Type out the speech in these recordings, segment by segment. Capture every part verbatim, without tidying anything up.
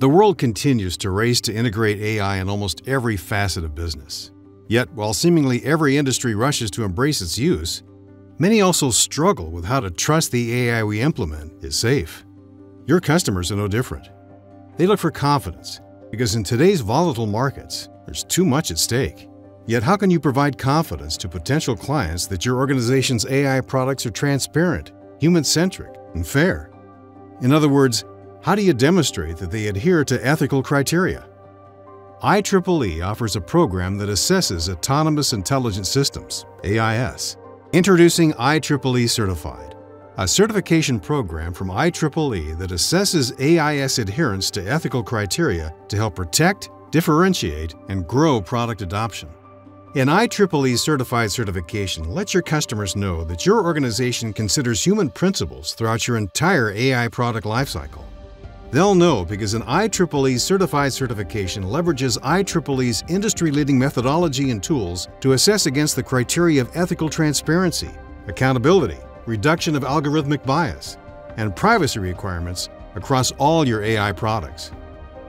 The world continues to race to integrate A I in almost every facet of business. Yet, while seemingly every industry rushes to embrace its use, many also struggle with how to trust the A I we implement is safe. Your customers are no different. They look for confidence, because in today's volatile markets, there's too much at stake. Yet how can you provide confidence to potential clients that your organization's A I products are transparent, human-centric, and fair? In other words, how do you demonstrate that they adhere to ethical criteria? I triple E offers a program that assesses Autonomous Intelligent Systems, A I S. Introducing I triple E CertifAIEd, a certification program from I triple E that assesses A I S adherence to ethical criteria to help protect, differentiate, and grow product adoption. An I triple E certified certification lets your customers know that your organization considers human principles throughout your entire A I product lifecycle. They'll know because an I triple E certified certification leverages I triple E's industry-leading methodology and tools to assess against the criteria of ethical transparency, accountability, reduction of algorithmic bias, and privacy requirements across all your A I products.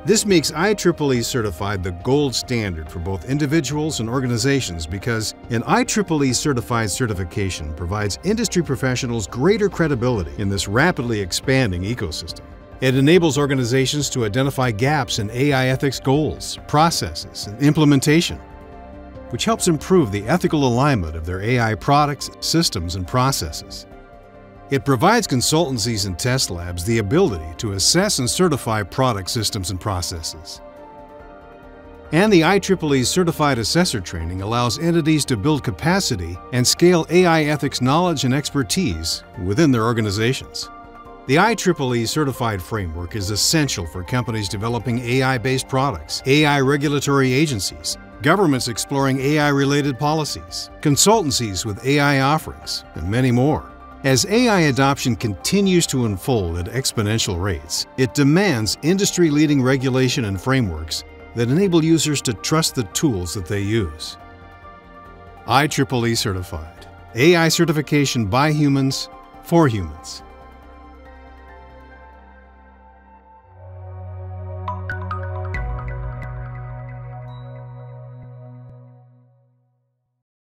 This makes I triple E certified the gold standard for both individuals and organizations because an I triple E certified certification provides industry professionals greater credibility in this rapidly expanding ecosystem. It enables organizations to identify gaps in A I ethics goals, processes, and implementation, which helps improve the ethical alignment of their A I products, systems, and processes. It provides consultancies and test labs the ability to assess and certify product systems and processes. And the I triple E Certified Assessor Training allows entities to build capacity and scale A I ethics knowledge and expertise within their organizations. The I triple E Certified Framework is essential for companies developing A I-based products, A I regulatory agencies, governments exploring A I-related policies, consultancies with A I offerings, and many more. As A I adoption continues to unfold at exponential rates, it demands industry-leading regulation and frameworks that enable users to trust the tools that they use. I triple E Certified. A I certification by humans, for humans.